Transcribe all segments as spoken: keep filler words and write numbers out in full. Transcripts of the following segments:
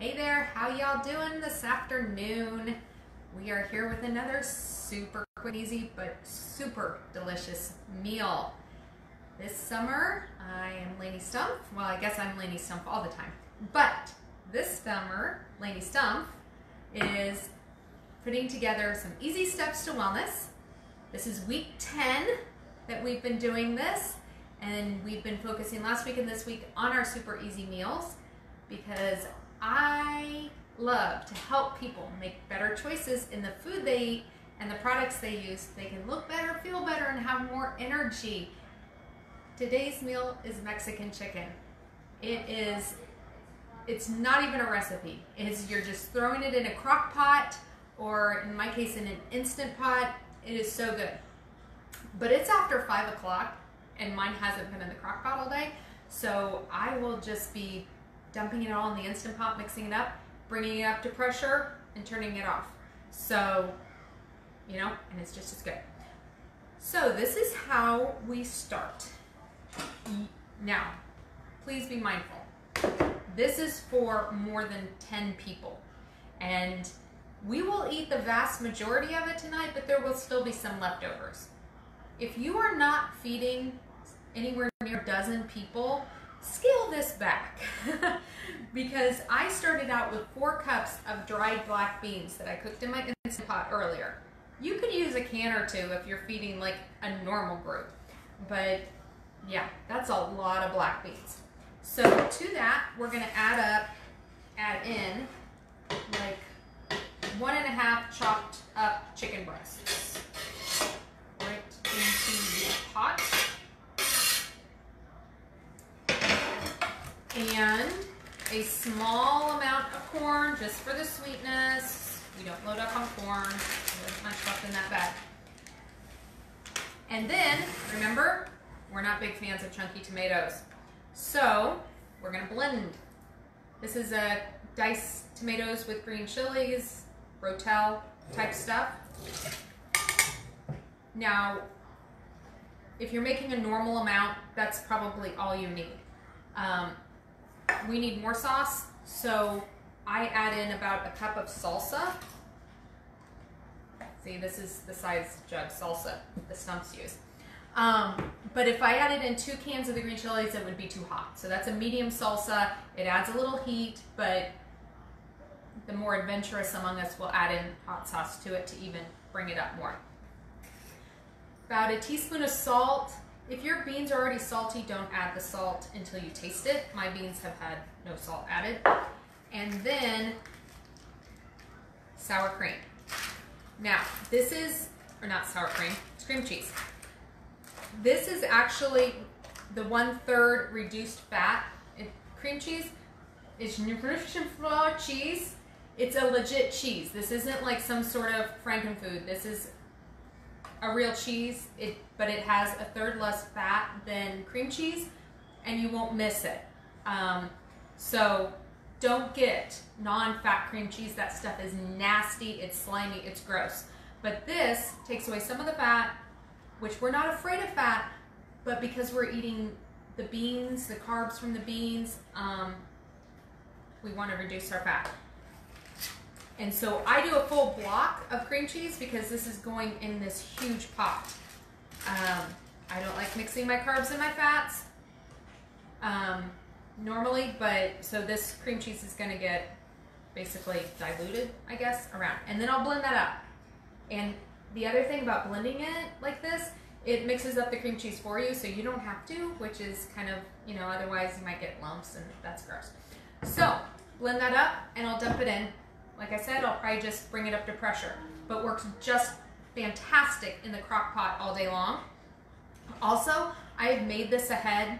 Hey there, how y'all doing this afternoon? We are here with another super quick, easy, but super delicious meal. This summer, I am Lainey Stumpf. Well, I guess I'm Lainey Stumpf all the time. But this summer, Lainey Stumpf is putting together some easy steps to wellness. This is week ten that we've been doing this, and we've been focusing last week and this week on our super easy meals because I love to help people make better choices in the food they eat and the products they use. They can look better, feel better, and have more energy. Today's meal is Mexican chicken. It is, it's not even a recipe. It's, you're just throwing it in a crock pot, or in my case, in an Instant Pot. It is so good. But it's after five o'clock and mine hasn't been in the crock pot all day. So I will just be dumping it all in the Instant Pot, mixing it up, bringing it up to pressure, and turning it off. So, you know, and it's just as good. So this is how we start. Now, please be mindful. This is for more than ten people. And we will eat the vast majority of it tonight, but there will still be some leftovers. If you are not feeding anywhere near a dozen people, scale this back because I started out with four cups of dried black beans that I cooked in my Instant Pot earlier. You could use a can or two if you're feeding like a normal group, but yeah, that's a lot of black beans. So to that, we're gonna add up, add in like one and a half chopped up chicken breasts right into the pot. And a small amount of corn just for the sweetness. We don't load up on corn. There's much left in that bag. And then, remember, we're not big fans of chunky tomatoes. So we're gonna blend. This is a diced tomatoes with green chilies, Rotel type stuff. Now, if you're making a normal amount, that's probably all you need. Um, We need more sauce, so I add in about a cup of salsa. See, this is the size jug salsa the Stumps use. Um, but if I added in two cans of the green chilies, it would be too hot. So that's a medium salsa. It adds a little heat, but the more adventurous among us will add in hot sauce to it to even bring it up more. About a teaspoon of salt. If your beans are already salty, don't add the salt until you taste it. My beans have had no salt added. And then sour cream. Now, this is, or not sour cream, it's cream cheese. This is actually the one third reduced fat. It, cream cheese is nutrition flour cheese. It's a legit cheese. This isn't like some sort of frankenfood. This is a real cheese, it, but it has a third less fat than cream cheese, and you won't miss it. Um, so don't get non-fat cream cheese. That stuff is nasty, it's slimy, it's gross. But this takes away some of the fat, which we're not afraid of fat, but because we're eating the beans, the carbs from the beans, um, we want to reduce our fat. And so I do a full block of cream cheese because this is going in this huge pot. Um, I don't like mixing my carbs and my fats um, normally, but so this cream cheese is gonna get basically diluted, I guess, around. And then I'll blend that up. And the other thing about blending it like this, it mixes up the cream cheese for you so you don't have to, which is kind of, you know, otherwise you might get lumps and that's gross. So blend that up and I'll dump it in. Like I said, I'll probably just bring it up to pressure, but works just fantastic in the crock pot all day long. Also, I have made this ahead,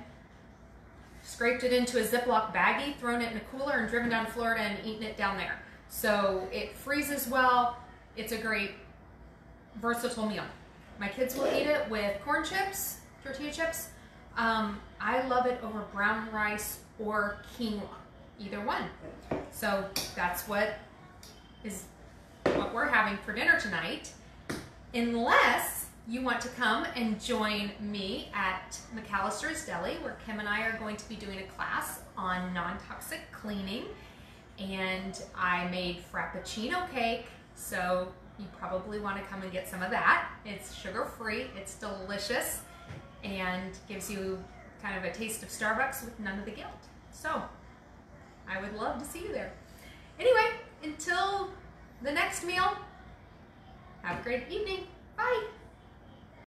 scraped it into a Ziploc baggie, thrown it in a cooler, and driven down to Florida and eaten it down there. So it freezes well. It's a great, versatile meal. My kids will eat it with corn chips, tortilla chips. Um, I love it over brown rice or quinoa, either one. So that's what is what we're having for dinner tonight, unless you want to come and join me at McAllister's Deli, where Kim and I are going to be doing a class on non-toxic cleaning. and I made frappuccino cake, so you probably want to come and get some of that. It's sugar-free, it's delicious, and gives you kind of a taste of Starbucks with none of the guilt. So I would love to see you there. Anyway, until the next meal, have a great evening. Bye.